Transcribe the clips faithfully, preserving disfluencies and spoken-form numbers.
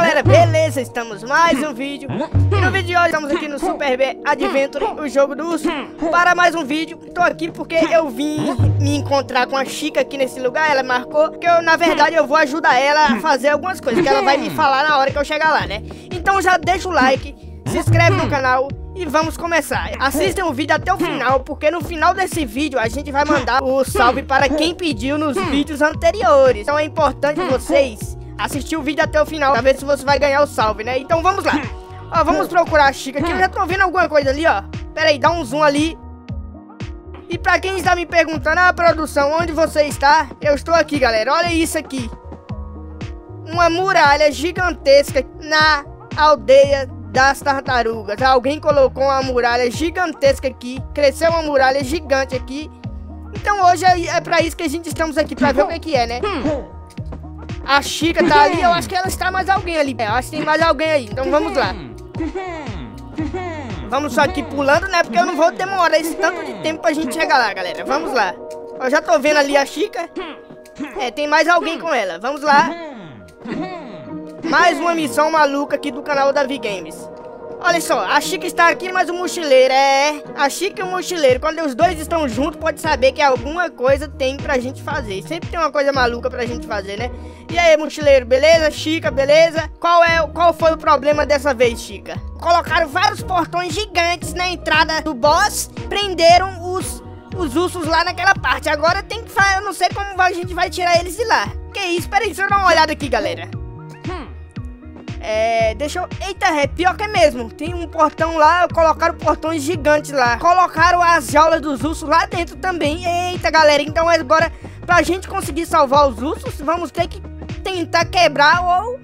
galera, beleza? Estamos mais um vídeo. E no vídeo de hoje estamos aqui no Super Bear Adventure, o jogo do urso, para mais um vídeo. Tô aqui porque eu vim me encontrar com a Chica aqui nesse lugar. Ela marcou que eu, na verdade, eu vou ajudar ela a fazer algumas coisas que ela vai me falar na hora que eu chegar lá, né? Então já deixa o like, se inscreve no canal e vamos começar. Assistam o vídeo até o final, porque no final desse vídeo a gente vai mandar o salve para quem pediu nos vídeos anteriores. Então é importante vocês assistir o vídeo até o final, pra ver se você vai ganhar o salve, né? Então vamos lá. Ó, vamos procurar a Chica aqui. Eu já tô vendo alguma coisa ali, ó. Pera aí, dá um zoom ali. E pra quem está me perguntando, ah, produção, onde você está? Eu estou aqui, galera. Olha isso aqui. Uma muralha gigantesca na aldeia das tartarugas. Alguém colocou uma muralha gigantesca aqui. Cresceu uma muralha gigante aqui. Então hoje é pra isso que a gente estamos aqui, pra ver o que que é, né? A Chica tá ali. Eu acho que ela está mais alguém ali. É, eu acho que tem mais alguém aí. Então vamos lá. Vamos só aqui pulando, né? Porque eu não vou demorar esse tanto de tempo pra gente chegar lá, galera. Vamos lá. Eu já tô vendo ali a Chica. É, tem mais alguém com ela. Vamos lá. Mais uma missão maluca aqui do canal U Davi Games. Olha só, a Chica está aqui, mas o mochileiro é... A Chica e o mochileiro, quando os dois estão juntos, pode saber que alguma coisa tem pra gente fazer. Sempre tem uma coisa maluca pra gente fazer, né? E aí, mochileiro, beleza? Chica, beleza? Qual, é, qual foi o problema dessa vez, Chica? Colocaram vários portões gigantes na entrada do boss, prenderam os, os ursos lá naquela parte. Agora tem que fazer, eu não sei como a gente vai tirar eles de lá. Que isso? Peraí, deixa eu dar uma olhada aqui, galera. É, deixa eu... Eita, é pior que é mesmo. Tem um portão lá, colocaram portões gigantes lá. Colocaram as jaulas dos ursos lá dentro também. Eita, galera, então agora, pra gente conseguir salvar os ursos, vamos ter que tentar quebrar ou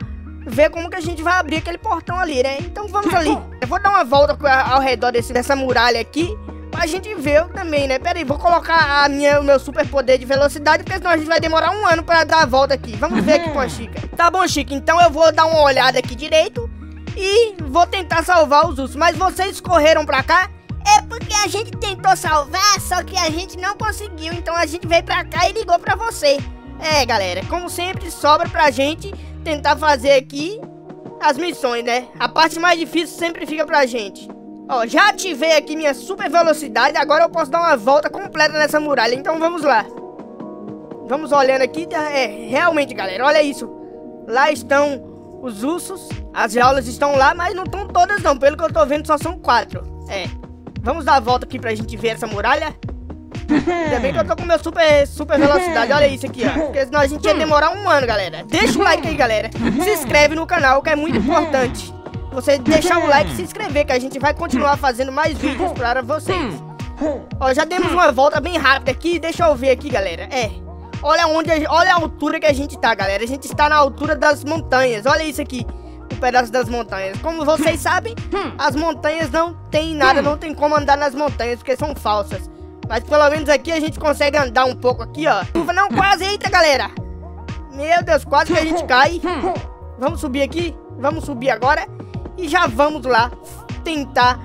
ver como que a gente vai abrir aquele portão ali, né? Então vamos ali. Eu vou dar uma volta ao redor desse, dessa muralha aqui, pra gente ver também, né? Pera aí, vou colocar a minha, o meu super poder de velocidade, porque senão a gente vai demorar um ano pra dar a volta aqui. Vamos ver aqui com a Chica. Tá bom, Chica, então eu vou dar uma olhada aqui direito e vou tentar salvar os ursos. Mas vocês correram pra cá? É porque a gente tentou salvar, só que a gente não conseguiu. Então a gente veio pra cá e ligou pra você. É, galera, como sempre, sobra pra gente tentar fazer aqui as missões, né? A parte mais difícil sempre fica pra gente. Ó, já ativei aqui minha super velocidade, agora eu posso dar uma volta completa nessa muralha, então vamos lá. Vamos olhando aqui, é, realmente, galera, olha isso. Lá estão os ursos, as jaulas estão lá, mas não estão todas não, pelo que eu tô vendo só são quatro. É, vamos dar a volta aqui pra gente ver essa muralha. Ainda bem que eu tô com meu super, super velocidade, olha isso aqui, ó. Porque senão a gente ia demorar um ano, galera. Deixa o like aí, galera, se inscreve no canal, que é muito importante você deixar o like e se inscrever, que a gente vai continuar fazendo mais vídeos para vocês. Ó, já demos uma volta bem rápida aqui, deixa eu ver aqui, galera. É, olha onde, a, olha a altura que a gente tá, galera. A gente está na altura das montanhas, olha isso aqui, um pedaço das montanhas. Como vocês sabem, as montanhas não tem nada, não tem como andar nas montanhas, porque são falsas. Mas pelo menos aqui a gente consegue andar um pouco aqui, ó. Não, quase, eita, galera. Meu Deus, quase que a gente cai. Vamos subir aqui, vamos subir agora. E já vamos lá tentar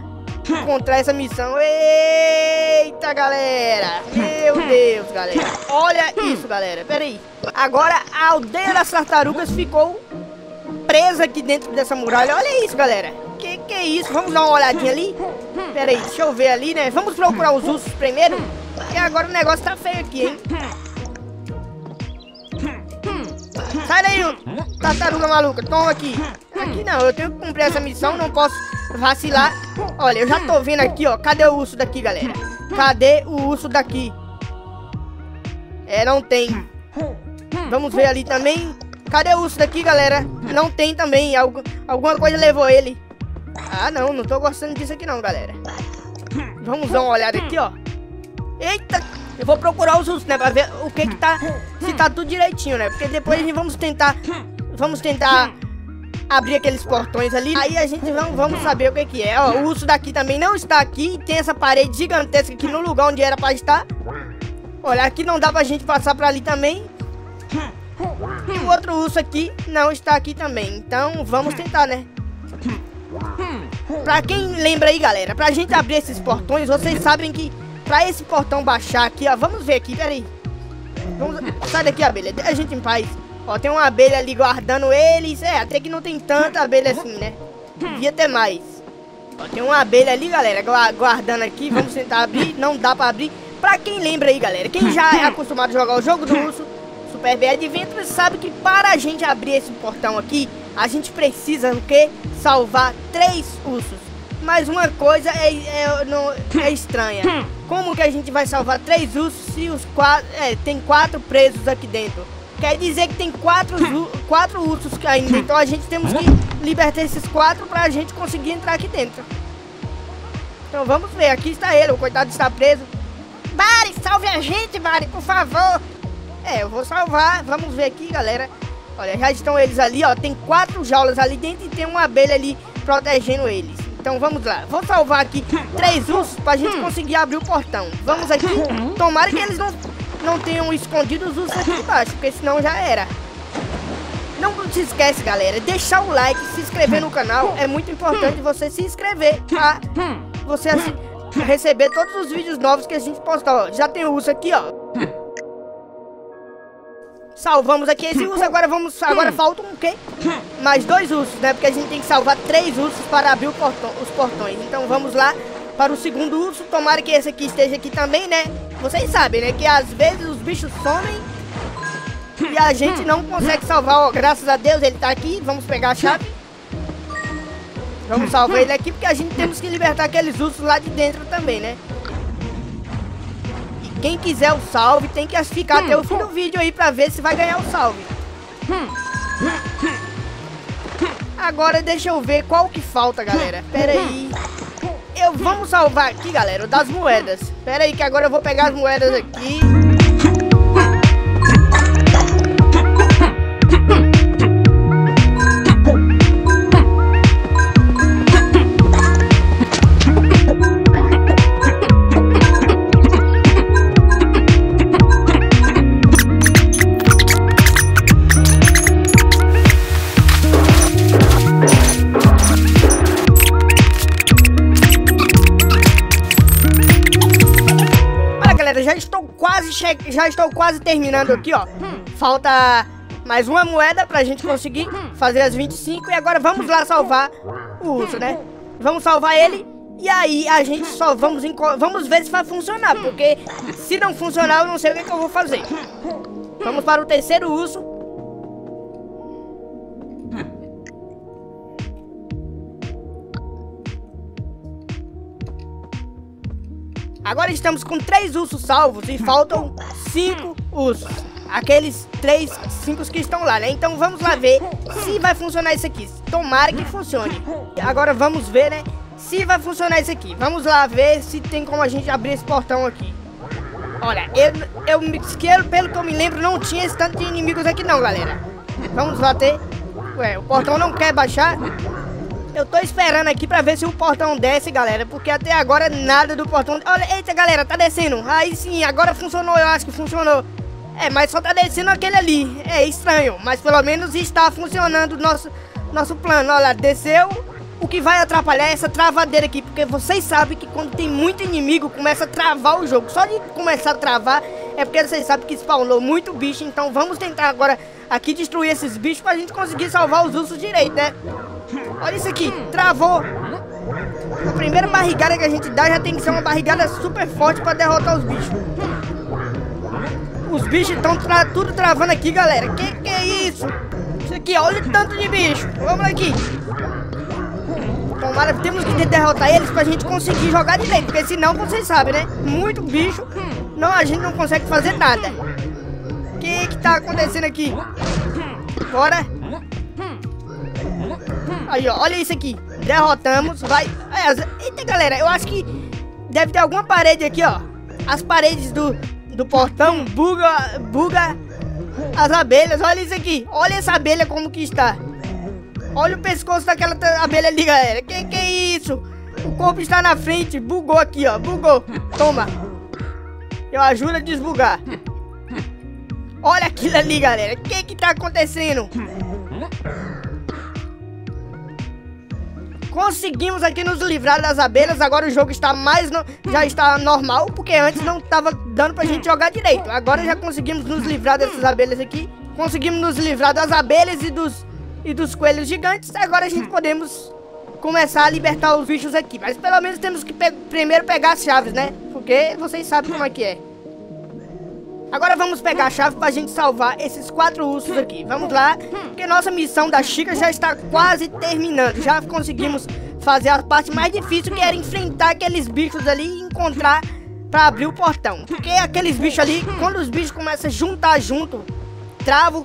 encontrar essa missão. Eita, galera. Meu Deus, galera. Olha isso, galera. Pera aí. Agora a aldeia das tartarugas ficou presa aqui dentro dessa muralha. Olha isso, galera. Que que é isso? Vamos dar uma olhadinha ali. Pera aí, deixa eu ver ali, né? Vamos procurar os ursos primeiro. E agora o negócio tá feio aqui, hein? Sai daí, tartaruga maluca. Toma aqui. Aqui não, eu tenho que cumprir essa missão, não posso vacilar. Olha, eu já tô vendo aqui, ó. Cadê o urso daqui, galera? Cadê o urso daqui? É, não tem. Vamos ver ali também. Cadê o urso daqui, galera? Não tem também. Algu- alguma coisa levou ele. Ah, não, não tô gostando disso aqui não, galera. Vamos dar uma olhada aqui, ó. Eita, eu vou procurar os ursos, né? Pra ver o que que tá, se tá tudo direitinho, né? Porque depois a gente vamos tentar, vamos tentar abrir aqueles portões ali. Aí a gente vamos, vamos saber o que que é. Ó, o urso daqui também não está aqui. Tem essa parede gigantesca aqui no lugar onde era pra estar. Olha, aqui não dá pra gente passar pra ali também. E o outro urso aqui não está aqui também. Então vamos tentar, né? Pra quem lembra aí, galera, pra gente abrir esses portões, vocês sabem que pra esse portão baixar aqui, ó, vamos ver aqui, peraí. Vamos... Sai daqui, abelha, deixa a gente em paz. Ó, tem uma abelha ali guardando eles. É, até que não tem tanta abelha assim, né? Devia ter mais. Ó, tem uma abelha ali, galera, guardando aqui. Vamos tentar abrir, não dá pra abrir. Pra quem lembra aí, galera, quem já é acostumado a jogar o jogo do urso, Super Bear Adventure, sabe que para a gente abrir esse portão aqui, a gente precisa o quê? Salvar três ursos. Mas uma coisa é, é, não, é estranha. Como que a gente vai salvar três ursos se os quatro, é, tem quatro presos aqui dentro? Quer dizer que tem quatro, quatro ursos ainda, então a gente temos que libertar esses quatro para a gente conseguir entrar aqui dentro. Então vamos ver, aqui está ele, o coitado está preso. Bari, salve a gente, Bari, por favor. É, eu vou salvar, vamos ver aqui, galera. Olha, já estão eles ali, ó, tem quatro jaulas ali dentro e tem uma abelha ali protegendo eles. Então vamos lá, vou salvar aqui três ursos para a gente conseguir abrir o portão. Vamos aqui, tomara que eles não... não tenham escondido os ursos aqui embaixo, porque senão já era. Não se esquece, galera, deixar o like, se inscrever no canal. É muito importante você se inscrever pra você assim, receber todos os vídeos novos que a gente postar. Ó, já tem o urso aqui, ó. Salvamos aqui esse urso, agora vamos... Agora faltam o quê? Mais dois ursos, né? Porque a gente tem que salvar três ursos para abrir o portão, os portões. Então vamos lá para o segundo urso. Tomara que esse aqui esteja aqui também, né? Vocês sabem, né? Que às vezes os bichos somem e a gente não consegue salvar. Ó, graças a Deus ele tá aqui. Vamos pegar a chave. Vamos salvar ele aqui, porque a gente temos que libertar aqueles ursos lá de dentro também, né? E quem quiser o salve tem que ficar até o fim do vídeo aí pra ver se vai ganhar o salve. Agora deixa eu ver qual que falta, galera. Pera aí. Eu, vamos salvar aqui, galera, das moedas. Pera aí que agora eu vou pegar as moedas aqui. Já estou quase che... já estou quase terminando aqui, ó. Falta mais uma moeda pra gente conseguir fazer as vinte e cinco. E agora vamos lá salvar o urso, né? Vamos salvar ele. E aí a gente só vamos... Enco... Vamos ver se vai funcionar, porque se não funcionar eu não sei o que, que eu vou fazer. Vamos para o terceiro urso. Agora estamos com três ursos salvos e faltam cinco ursos. Aqueles três, cinco que estão lá, né? Então vamos lá ver se vai funcionar isso aqui. Tomara que funcione. Agora vamos ver, né? Se vai funcionar isso aqui. Vamos lá ver se tem como a gente abrir esse portão aqui. Olha, eu, eu me esqueço, pelo que eu me lembro, não tinha esse tanto de inimigos aqui não, galera. Vamos lá ter... Ué, o portão não quer baixar... Eu tô esperando aqui pra ver se o portão desce, galera, porque até agora nada do portão... Olha, eita, galera, tá descendo. Aí sim, agora funcionou, eu acho que funcionou. É, mas só tá descendo aquele ali. É estranho, mas pelo menos está funcionando o nosso, nosso plano. Olha, desceu. O que vai atrapalhar é essa travadeira aqui, porque vocês sabem que quando tem muito inimigo, começa a travar o jogo. Só de começar a travar é porque vocês sabem que spawnou muito bicho. Então vamos tentar agora aqui destruir esses bichos pra gente conseguir salvar os ursos direito, né? Olha isso aqui, travou. A primeira barrigada que a gente dá já tem que ser uma barrigada super forte pra derrotar os bichos. Os bichos estão tra tudo travando aqui, galera. Que que é isso? Isso aqui, olha o tanto de bicho. Vamos aqui. Tomara, temos que derrotar eles pra gente conseguir jogar direito, porque senão vocês sabem, né? Muito bicho, não, a gente não consegue fazer nada. O que que tá acontecendo aqui? Bora. Aí, ó, olha isso aqui. Derrotamos, vai. Eita, galera, eu acho que deve ter alguma parede aqui, ó. As paredes do, do portão buga, buga as abelhas. Olha isso aqui. Olha essa abelha como que está. Olha o pescoço daquela abelha ali, galera. Que que é isso? O corpo está na frente. Bugou aqui, ó. Bugou. Toma. Eu ajudo a desbugar. Olha aquilo ali, galera. Que que tá acontecendo? Conseguimos aqui nos livrar das abelhas. Agora o jogo está mais no... já está normal, porque antes não estava dando pra gente jogar direito. Agora já conseguimos nos livrar dessas abelhas aqui. conseguimos nos livrar das abelhas e dos, e dos coelhos gigantes. Agora a gente podemos começar a libertar os bichos aqui. Mas pelo menos temos que pe primeiro pegar as chaves, né? Porque vocês sabem como é que é. Agora vamos pegar a chave pra gente salvar esses quatro ursos aqui. Vamos lá, porque nossa missão da Chica já está quase terminando. Já conseguimos fazer a parte mais difícil, que era enfrentar aqueles bichos ali e encontrar pra abrir o portão. Porque aqueles bichos ali, quando os bichos começam a juntar junto, trava o,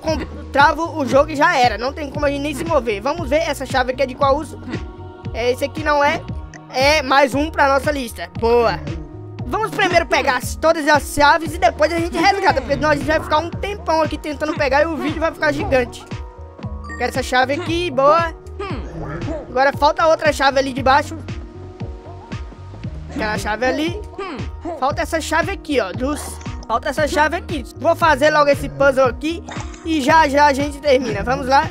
trava o jogo e já era. Não tem como a gente nem se mover. Vamos ver essa chave aqui é de qual urso? É, esse aqui não é. É mais um pra nossa lista. Boa. Vamos primeiro pegar todas as chaves e depois a gente resgata, porque nós vai ficar um tempão aqui tentando pegar e o vídeo vai ficar gigante. Quero essa chave aqui, boa. Agora falta outra chave ali de baixo. Aquela chave ali. Falta essa chave aqui, ó. Dos... Falta essa chave aqui. Vou fazer logo esse puzzle aqui e já já a gente termina. Vamos lá.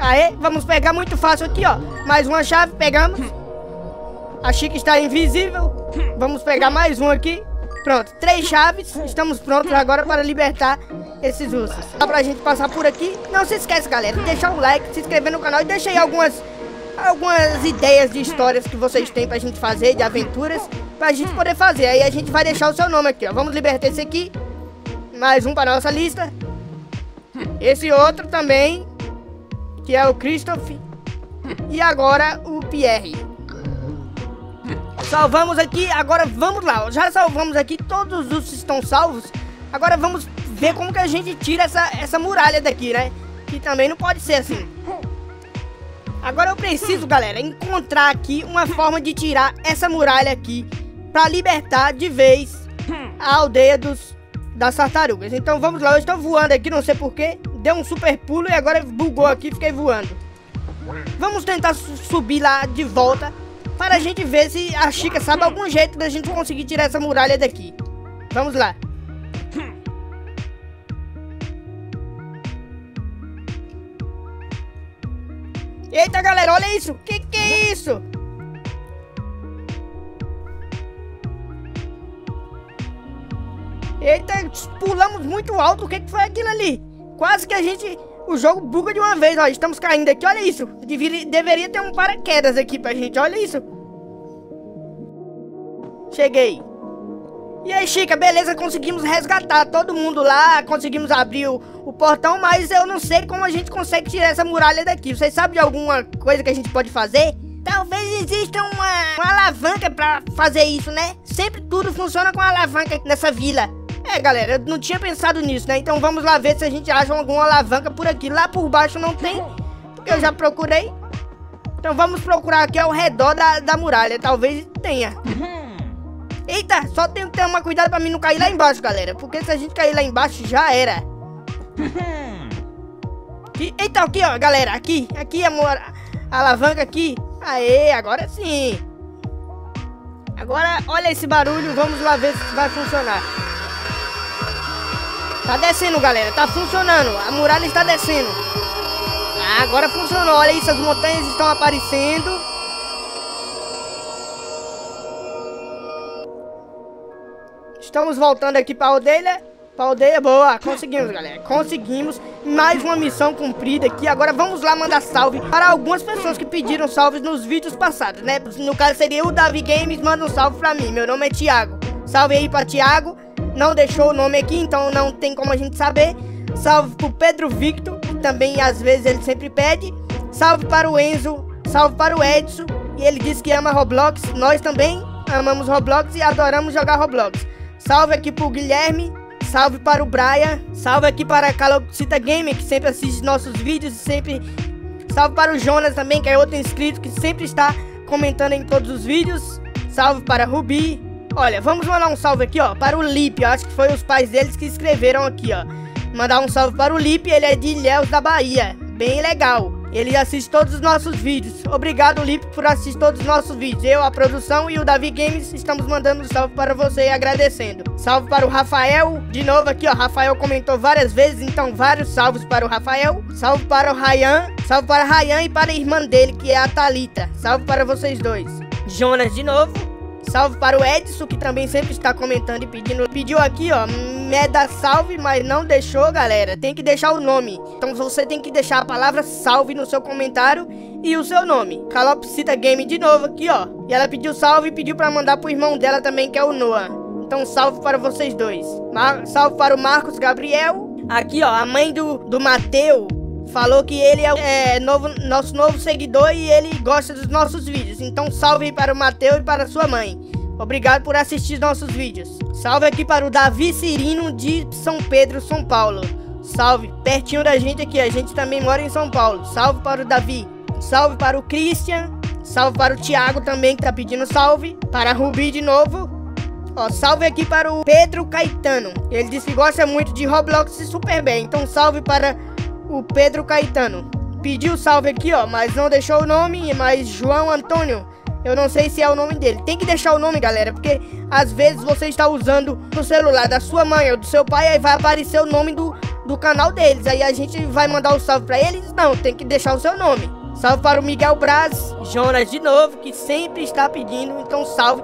Aê, vamos pegar muito fácil aqui, ó. Mais uma chave, pegamos. A Chica está invisível. Vamos pegar mais um aqui. Pronto, três chaves. Estamos prontos agora para libertar esses ursos. Dá pra gente passar por aqui. Não se esquece, galera, de deixar o like, se inscrever no canal. E deixa aí algumas, algumas ideias de histórias que vocês têm pra gente fazer, de aventuras, pra gente poder fazer. Aí a gente vai deixar o seu nome aqui, ó. Vamos libertar esse aqui. Mais um para nossa lista. Esse outro também, que é o Christophe. E agora o Pierre. Salvamos aqui, agora vamos lá. Já salvamos aqui, todos os ursos estão salvos. Agora vamos ver como que a gente tira essa, essa muralha daqui, né? Que também não pode ser assim. Agora eu preciso, galera, encontrar aqui uma forma de tirar essa muralha aqui pra libertar de vez a aldeia dos, das tartarugas. Então vamos lá, eu estou voando aqui, não sei porquê. Deu um super pulo e agora bugou aqui, fiquei voando. Vamos tentar su subir lá de volta para a gente ver se a Chica sabe algum jeito da gente conseguir tirar essa muralha daqui. Vamos lá. Eita, galera, olha isso. Que que é isso? Eita, pulamos muito alto. O que que foi aquilo ali? Quase que a gente... O jogo buga de uma vez, ó. Estamos caindo aqui, olha isso. Devia, deveria ter um paraquedas aqui pra gente, olha isso. Cheguei. E aí, Chica, beleza, conseguimos resgatar todo mundo lá. Conseguimos abrir o, o portão, mas eu não sei como a gente consegue tirar essa muralha daqui. Vocês sabem de alguma coisa que a gente pode fazer? Talvez exista uma, uma alavanca pra fazer isso, né? Sempre tudo funciona com alavanca nessa vila. É, galera, eu não tinha pensado nisso, né? Então vamos lá ver se a gente acha alguma alavanca por aqui. Lá por baixo não tem, porque eu já procurei. Então vamos procurar aqui ao redor da, da muralha. Talvez tenha. Eita, só tenho que ter uma cuidado pra mim não cair lá embaixo, galera. Porque se a gente cair lá embaixo, já era. E, eita, aqui, ó, galera. Aqui, aqui, amor. A alavanca aqui. Aê, agora sim. Agora, olha esse barulho. Vamos lá ver se vai funcionar. Tá descendo, galera, tá funcionando. A muralha está descendo. Ah, agora funcionou, olha isso. As montanhas estão aparecendo. Estamos voltando aqui pra aldeia. Pra aldeia, boa, conseguimos, galera. Conseguimos, mais uma missão cumprida aqui. Agora vamos lá mandar salve para algumas pessoas que pediram salves nos vídeos passados, né? No caso seria o U Davi Games, manda um salve pra mim. Meu nome é Thiago, salve aí pra Thiago. Não deixou o nome aqui, então não tem como a gente saber. Salve pro Pedro Victor, que também às vezes ele sempre pede. Salve para o Enzo, salve para o Edson. E ele disse que ama Roblox. Nós também amamos Roblox e adoramos jogar Roblox. Salve aqui pro Guilherme, salve para o Brian. Salve aqui para a Calopsita Gaming, que sempre assiste nossos vídeos e sempre... Salve para o Jonas também, que é outro inscrito que sempre está comentando em todos os vídeos. Salve para a Rubi. Olha, vamos mandar um salve aqui, ó, para o Lipe. Eu acho que foi os pais deles que escreveram aqui, ó. Mandar um salve para o Lipe, ele é de Ilhéus da Bahia. Bem legal. Ele assiste todos os nossos vídeos. Obrigado, Lipe, por assistir todos os nossos vídeos. Eu, a produção e o Davi Games estamos mandando um salve para você e agradecendo. Salve para o Rafael. De novo aqui, ó, Rafael comentou várias vezes, então vários salvos para o Rafael. Salve para o Rayan. Salve para a Rayan e para a irmã dele, que é a Thalita. Salve para vocês dois. Jonas, de novo. Salve para o Edson, que também sempre está comentando e pedindo. Pediu aqui, ó, meda salve, mas não deixou, galera. Tem que deixar o nome. Então você tem que deixar a palavra salve no seu comentário e o seu nome. Calopsita Gaming de novo aqui, ó. E ela pediu salve e pediu para mandar pro irmão dela também, que é o Noah. Então salve para vocês dois. Mar salve para o Marcos Gabriel. Aqui, ó, a mãe do, do Mateu falou que ele é, é novo, nosso novo seguidor e ele gosta dos nossos vídeos. Então salve para o Mateu e para sua mãe. Obrigado por assistir nossos vídeos. Salve aqui para o Davi Cirino de São Pedro, São Paulo. Salve, pertinho da gente aqui, a gente também mora em São Paulo. Salve para o Davi. Salve para o Christian. Salve para o Thiago também, que tá pedindo salve. Para a Rubi de novo. Ó, salve aqui para o Pedro Caetano. Ele disse que gosta muito de Roblox e Super Bear. Então salve para o Pedro Caetano. Pediu salve aqui, ó, mas não deixou o nome. Mas João Antônio, eu não sei se é o nome dele. Tem que deixar o nome, galera, porque às vezes você está usando o celular da sua mãe ou do seu pai, aí vai aparecer o nome do, do canal deles. Aí a gente vai mandar o salve para eles. Não, tem que deixar o seu nome. Salve para o Miguel Braz, Jonas de novo, que sempre está pedindo. Então salve.